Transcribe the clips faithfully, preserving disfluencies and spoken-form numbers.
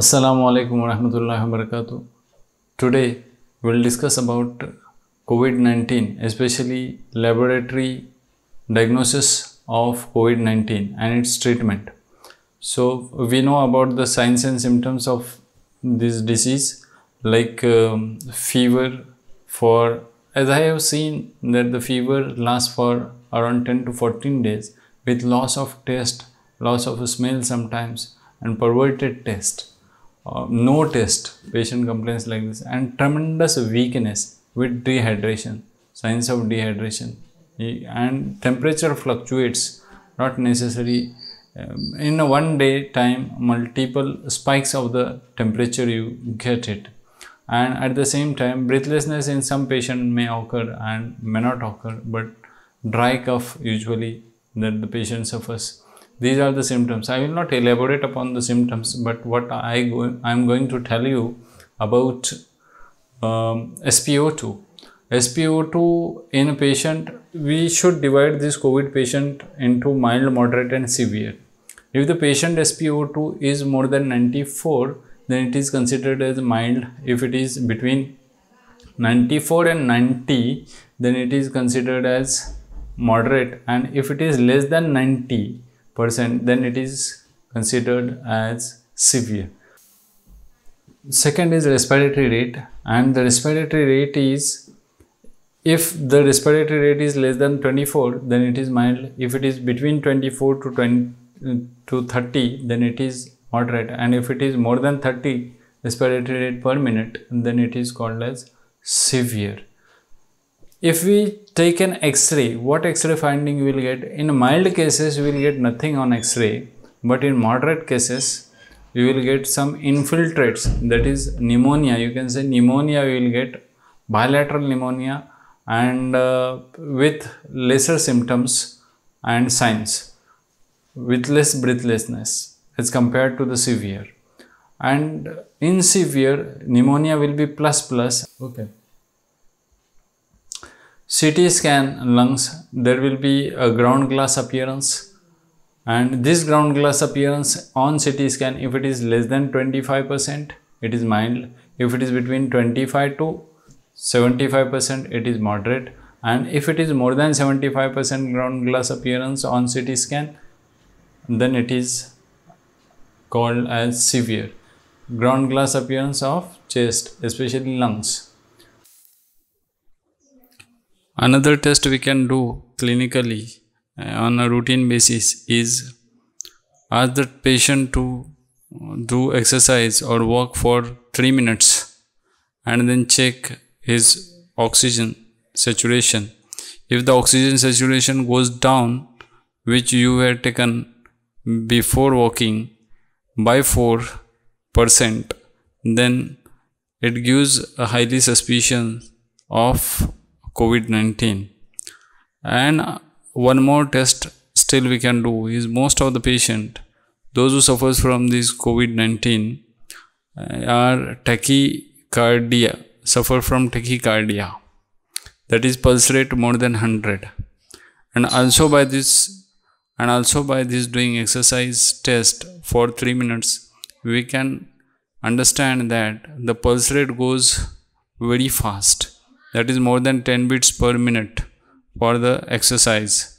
Assalamu alaikum warahmatullahi wabarakatuh. Today we will discuss about COVID nineteen, especially laboratory diagnosis of COVID nineteen and its treatment. So we know about the signs and symptoms of this disease, like um, fever. For as I have seen that the fever lasts for around ten to fourteen days with loss of taste, loss of smell sometimes, and perverted taste. Uh, no taste, patient complains like this, and tremendous weakness with dehydration, signs of dehydration, and temperature fluctuates, not necessary. Um, in a one day time, multiple spikes of the temperature you get it, and at the same time breathlessness in some patient may occur and may not occur, but dry cough usually that the patient suffers. These are the symptoms. I will not elaborate upon the symptoms, but what I go, I'm going to tell you about um, S p O two. S p O two in a patient, we should divide this COVID patient into mild, moderate and severe. If the patient S p O two is more than ninety-four, then it is considered as mild. If it is between ninety-four and ninety, then it is considered as moderate, and if it is less than ninety percent, then it is considered as severe. Second is respiratory rate, and the respiratory rate is, if the respiratory rate is less than twenty-four, then it is mild. If it is between twenty-four to thirty, then it is moderate, and if it is more than thirty respiratory rate per minute, then it is called as severe. If we take an x-ray, what x-ray finding we will get? In mild cases we will get nothing on x-ray, but in moderate cases you will get some infiltrates, that is pneumonia. You can say pneumonia, we will get bilateral pneumonia, and uh, with lesser symptoms and signs, with less breathlessness as compared to the severe. And in severe, pneumonia will be plus plus. Okay. C T scan lungs, there will be a ground glass appearance, and this ground glass appearance on C T scan, if it is less than twenty-five percent, it is mild. If it is between twenty-five to seventy-five percent, it is moderate, and if it is more than seventy-five percent ground glass appearance on C T scan, then it is called as severe. Ground glass appearance of chest, especially lungs. Another test we can do clinically uh, on a routine basis is ask the patient to do exercise or walk for three minutes, and then check his oxygen saturation. If the oxygen saturation goes down, which you had taken before walking by four percent, then it gives a highly suspicion of COVID nineteen. And one more test still we can do is, most of the patient, those who suffers from this COVID nineteen are tachycardia, suffer from tachycardia, that is pulse rate more than one hundred, and also by this and also by this doing exercise test for three minutes, we can understand that the pulse rate goes very fast. That is more than ten beats per minute for the exercise,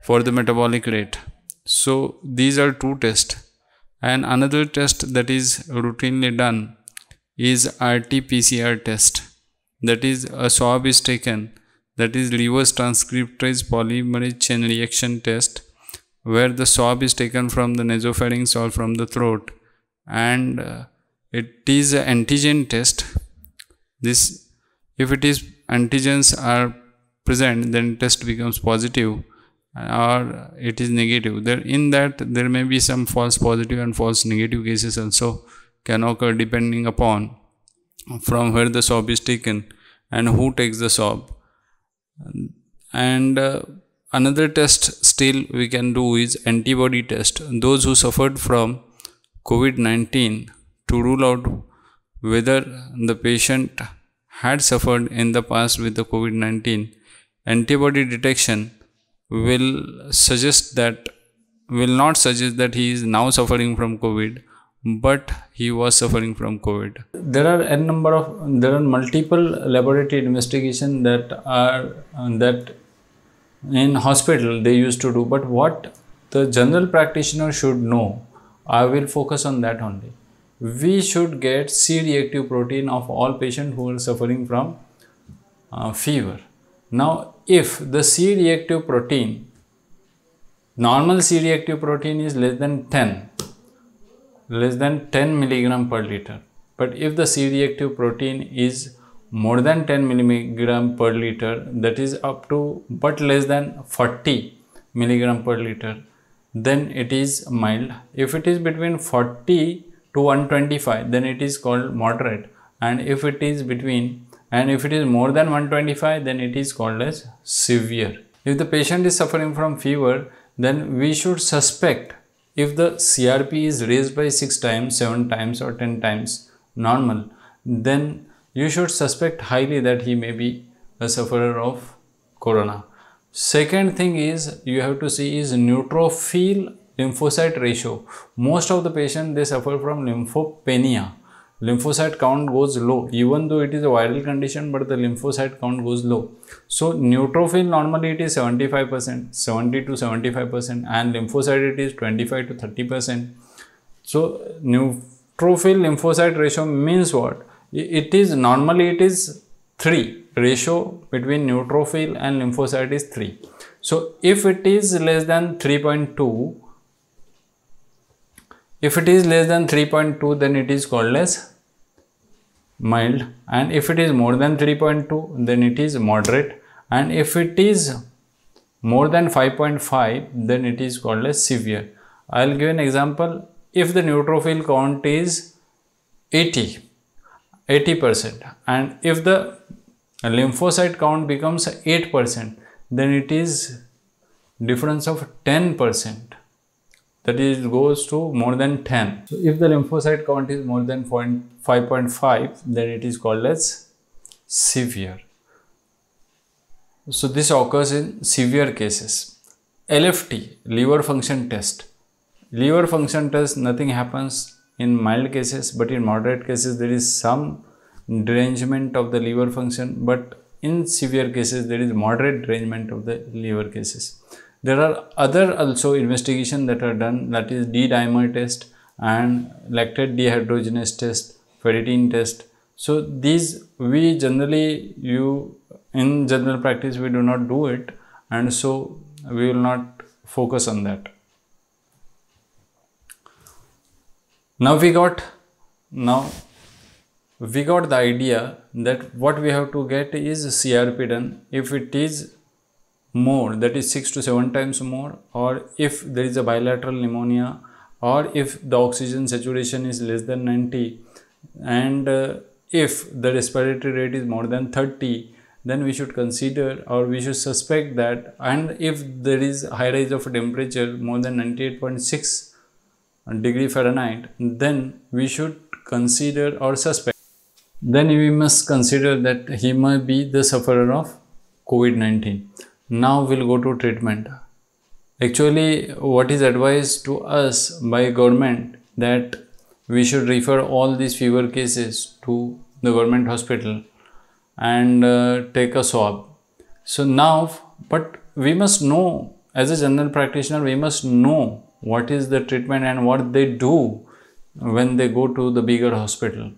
for the metabolic rate. So these are two tests. And another test that is routinely done is R T P C R test. That is, a swab is taken, that is reverse transcriptase polymerase chain reaction test, where the swab is taken from the nasopharynx or from the throat, and uh, it is an antigen test. This If it is antigens are present, then test becomes positive, or it is negative. There, in that there may be some false positive and false negative cases also can occur, depending upon from where the swab is taken and who takes the swab. And uh, another test still we can do is antibody test. Those who suffered from COVID nineteen, to rule out whether the patient had suffered in the past with the COVID nineteen, antibody detection will suggest that will not suggest that he is now suffering from COVID, but he was suffering from COVID. There are n number of there are multiple laboratory investigation that are that in hospital they used to do, but what the general practitioner should know, I will focus on that only. We should get C reactive protein of all patients who are suffering from uh, fever. Now, if the C reactive protein, normal C reactive protein is less than ten, less than ten milligram per liter. But if the C reactive protein is more than ten milligram per liter, that is up to but less than forty milligram per liter, then it is mild. If it is between forty to one twenty-five, then it is called moderate, and if it is between and if it is more than one twenty-five, then it is called as severe. If the patient is suffering from fever, then we should suspect if the C R P is raised by six times, seven times or ten times normal, then you should suspect highly that he may be a sufferer of corona. Second thing is you have to see is neutrophil lymphocyte ratio. Most of the patients, they suffer from lymphopenia. Lymphocyte count goes low, even though it is a viral condition, but the lymphocyte count goes low. So neutrophil normally it is seventy-five percent, seventy to seventy-five percent, and lymphocyte it is twenty-five to thirty percent. So neutrophil lymphocyte ratio means what? It is normally it is three. Ratio between neutrophil and lymphocyte is three. So if it is less than three point two, if it is less than three point two, then it is called as mild, and if it is more than three point two, then it is moderate, and if it is more than five point five, then it is called as severe. I will give an example. If the neutrophil count is eighty percent, and if the a lymphocyte count becomes eight percent, then it is difference of ten percent, that is goes to more than ten. So if the lymphocyte count is more than five point five, then it is called as severe. So this occurs in severe cases. L F T, liver function test. Liver function test, nothing happens in mild cases, but in moderate cases there is some derangement of the liver function, but in severe cases there is moderate derangement of the liver cases. There are other also investigations that are done, that is D-dimer test and lactate dehydrogenase test, ferritin test. So these we generally you in general practice we do not do it, and so we will not focus on that. Now we got now we got the idea that what we have to get is C R P done if it is more, that is six to seven times more, or if there is a bilateral pneumonia, or if the oxygen saturation is less than ninety, and uh, if the respiratory rate is more than thirty, then we should consider or we should suspect that, and if there is high rise of temperature more than ninety-eight point six degree Fahrenheit, then we should consider or suspect. Then we must consider that he might be the sufferer of COVID nineteen. Now we'll go to treatment. Actually, what is advised to us by government that we should refer all these fever cases to the government hospital and uh, take a swab. So now, but we must know, as a general practitioner, we must know what is the treatment and what they do when they go to the bigger hospital.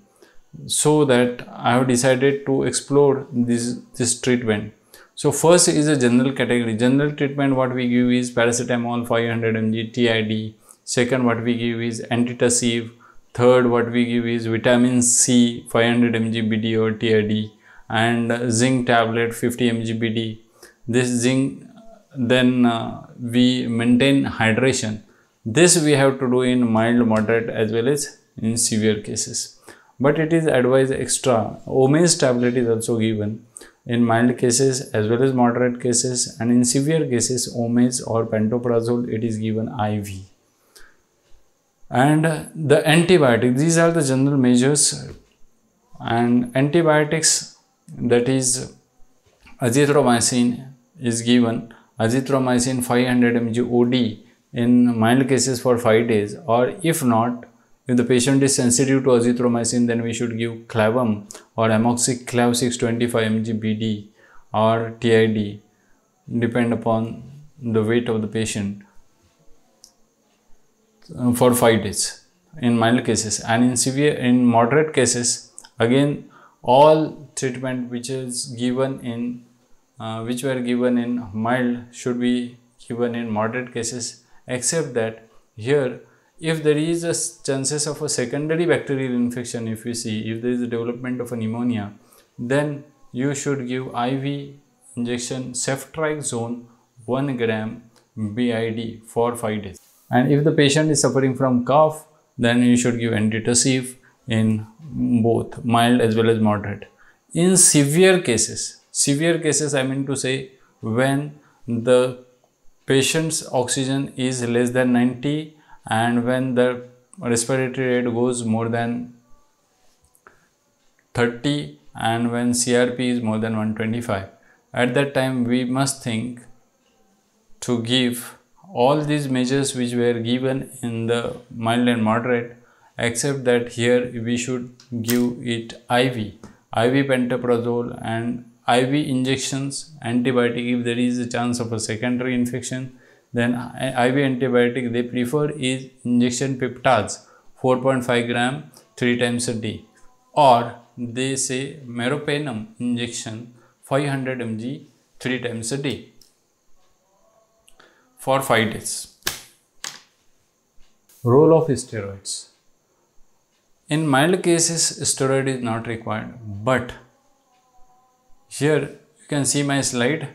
So that I have decided to explore this, this treatment. So first is a general category. General treatment what we give is paracetamol five hundred milligrams T I D. Second what we give is antitussive. Third what we give is vitamin C five hundred milligrams B D or T I D, and zinc tablet fifty milligrams B D. This zinc, then uh, we maintain hydration. This we have to do in mild, moderate as well as in severe cases. But it is advised extra. Omes tablet is also given in mild cases as well as moderate cases, and in severe cases Omes or pantoprazole it is given I V. And the antibiotics, these are the general measures, and antibiotics, that is azithromycin is given, azithromycin five hundred milligrams O D in mild cases for five days, or if not If the patient is sensitive to azithromycin, then we should give clavum or amoxic clav six twenty-five milligrams B D or T I D, depend upon the weight of the patient, for five days in mild cases. And in severe, in moderate cases, again all treatment which is given in uh, which were given in mild should be given in moderate cases, except that here if there is a chances of a secondary bacterial infection, if you see, if there is a development of a pneumonia, then you should give I V injection ceftriaxone one gram B I D for five days. And if the patient is suffering from cough, then you should give antitussive in both mild as well as moderate. In severe cases, severe cases I mean to say when the patient's oxygen is less than ninety and when the respiratory rate goes more than thirty and when C R P is more than one twenty-five, at that time we must think to give all these measures which were given in the mild and moderate, except that here we should give it I V, I V pantoprazole and I V injections, antibiotic. If there is a chance of a secondary infection, then I V antibiotic they prefer is injection peptides four point five gram three times a day, or they say meropenem injection five hundred milligrams three times a day for five days. Role of steroids. In mild cases, steroid is not required, but here you can see my slide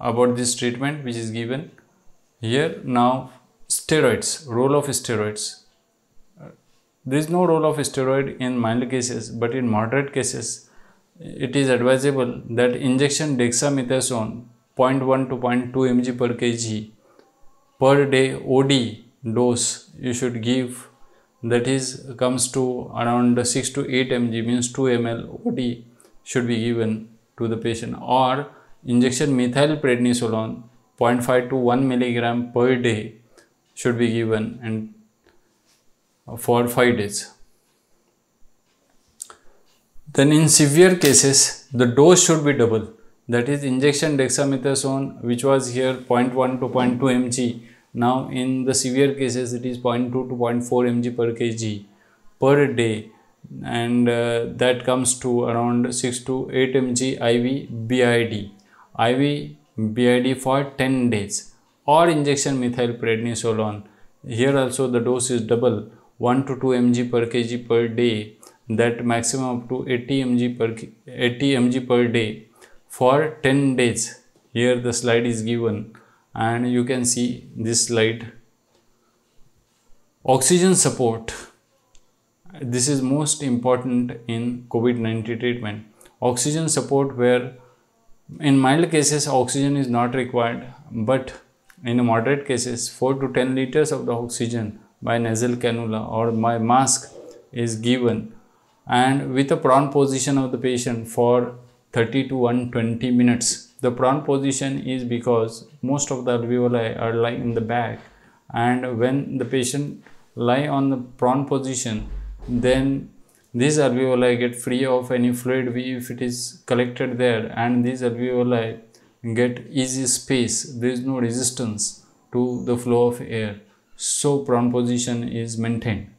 about this treatment which is given here. Now steroids, role of steroids. There is no role of steroid in mild cases, but in moderate cases it is advisable that injection dexamethasone zero point one to zero point two milligrams per kg per day O D dose you should give, that is comes to around six to eight milligrams, means two milliliters O D should be given to the patient, or injection methylprednisolone zero point five to one milligram per day should be given and for five days. Then in severe cases the dose should be double. That is injection dexamethasone, which was here zero point one to zero point two milligrams. Now in the severe cases it is zero point two to zero point four milligrams per kg per day, and uh, that comes to around six to eight milligrams I V B I D. I V B I D for ten days, or injection methylprednisolone. Here also the dose is double, one to two milligrams per kg per day, that maximum up to eighty milligrams per day for ten days. Here the slide is given and you can see this slide. Oxygen support, this is most important in COVID nineteen treatment. Oxygen support, where in mild cases oxygen is not required, but in moderate cases four to ten liters of the oxygen by nasal cannula or by mask is given, and with a prone position of the patient for thirty to one hundred twenty minutes. The prone position is because most of the alveoli are lying in the back, and when the patient lie on the prone position, then these alveoli get free of any fluid if it is collected there, and these alveoli get easy space. There is no resistance to the flow of air, so prone position is maintained.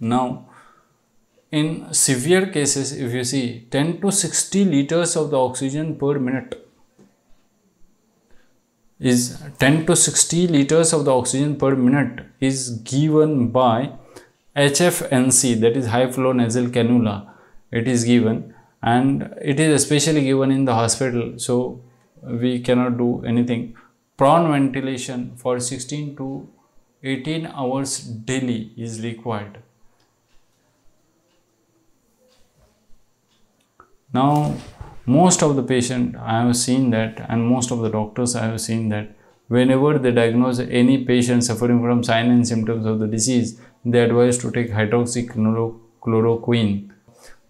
Now in severe cases, if you see, ten to sixty liters of the oxygen per minute is ten to sixty liters of the oxygen per minute is given by H F N C, that is high flow nasal cannula. It is given, and it is especially given in the hospital, so we cannot do anything. Prone ventilation for sixteen to eighteen hours daily is required. Now most of the patient I have seen that, and most of the doctors I have seen that, whenever they diagnose any patient suffering from signs and symptoms of the disease, they advise to take hydroxychloroquine.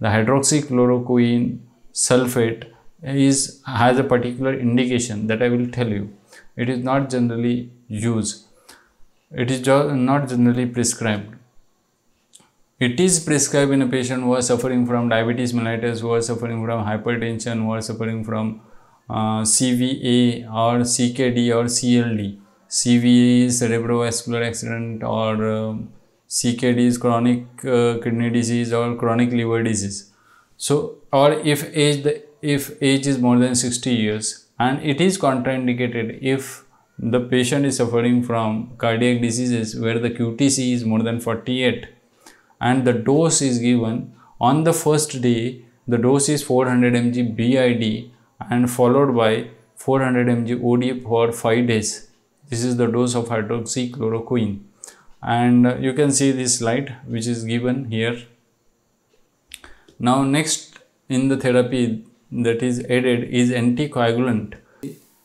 The hydroxychloroquine sulfate is has a particular indication that I will tell you. It is not generally used. It is not generally prescribed. It is prescribed in a patient who was suffering from diabetes mellitus, who was suffering from hypertension, who was suffering from uh, C V A or C K D or C L D. C V A is cerebrovascular accident, or uh, C K D is chronic uh, kidney disease or chronic liver disease. So, or if age the, if age is more than sixty years, and it is contraindicated if the patient is suffering from cardiac diseases where the Q T C is more than forty-eight. And the dose is given on the first day. The dose is four hundred milligrams B I D and followed by four hundred milligrams O D for five days. This is the dose of hydroxychloroquine. And uh, you can see this slide which is given here. Now next in the therapy that is added is anticoagulant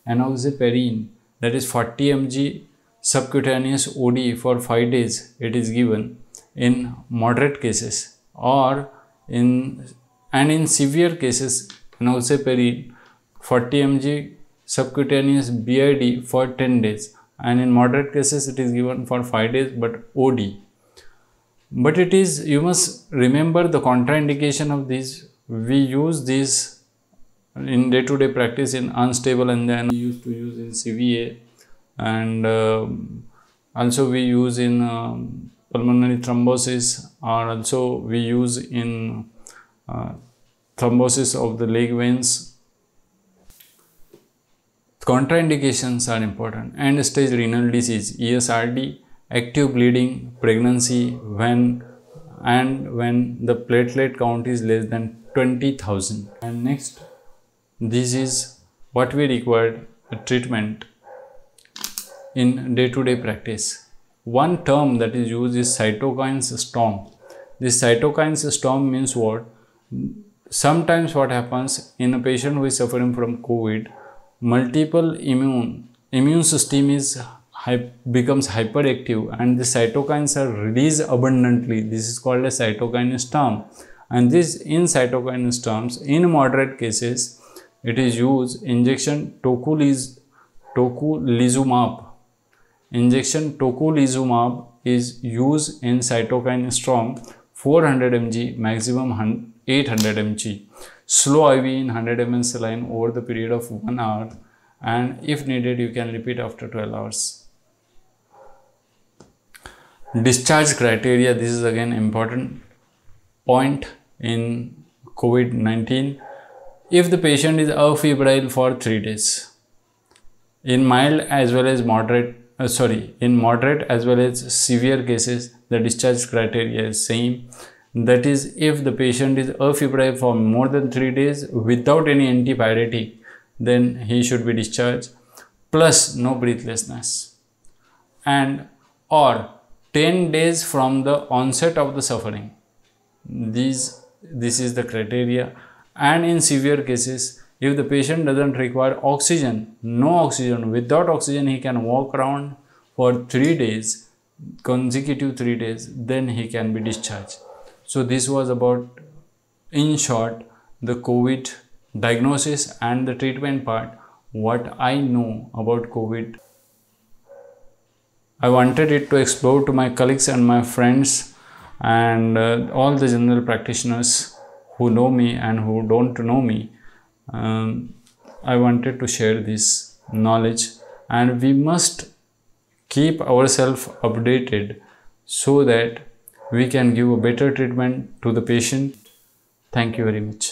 enoxaparin, that is forty milligrams subcutaneous O D for five days. It is given in moderate cases, or in and in severe cases enoxaparin forty milligrams subcutaneous B I D for ten days, and in moderate cases it is given for five days but O D. But it is, you must remember the contraindication of these. We use these in day to day practice in unstable, and then we used to use in C V A, and uh, also we use in um, pulmonary thrombosis, or also we use in uh, thrombosis of the leg veins. Contraindications are important. End stage renal disease, E S R D, active bleeding, pregnancy, when and when the platelet count is less than twenty thousand. And next, this is what we required treatment in day-to-day practice. One term that is used is cytokine storm. This cytokine storm means what? Sometimes what happens in a patient who is suffering from COVID, multiple immune immune system is becomes hyperactive, and the cytokines are released abundantly. This is called a cytokine storm. And this in cytokine storms, in moderate cases, it is used injection tociliz tocilizumab. Injection tocilizumab is used in cytokine storm, four hundred milligrams, maximum eight hundred milligrams. Slow I V in one hundred milliliters saline over the period of one hour, and if needed you can repeat after twelve hours. Discharge criteria, this is again important point in COVID nineteen. If the patient is afebrile for three days, in mild as well as moderate, Uh, sorry, in moderate as well as severe cases, the discharge criteria is same. That is, if the patient is afebrile for more than three days without any antipyretic, then he should be discharged, plus no breathlessness, and or ten days from the onset of the suffering. These, this is the criteria. And in severe cases, if the patient doesn't require oxygen, no oxygen, without oxygen he can walk around for three days, consecutive three days, then he can be discharged. So this was about, in short, the COVID diagnosis and the treatment part, what I know about COVID. I wanted it to explore to my colleagues and my friends and uh, all the general practitioners who know me and who don't know me. Um, I wanted to share this knowledge, and we must keep ourselves updated so that we can give a better treatment to the patient. Thank you very much.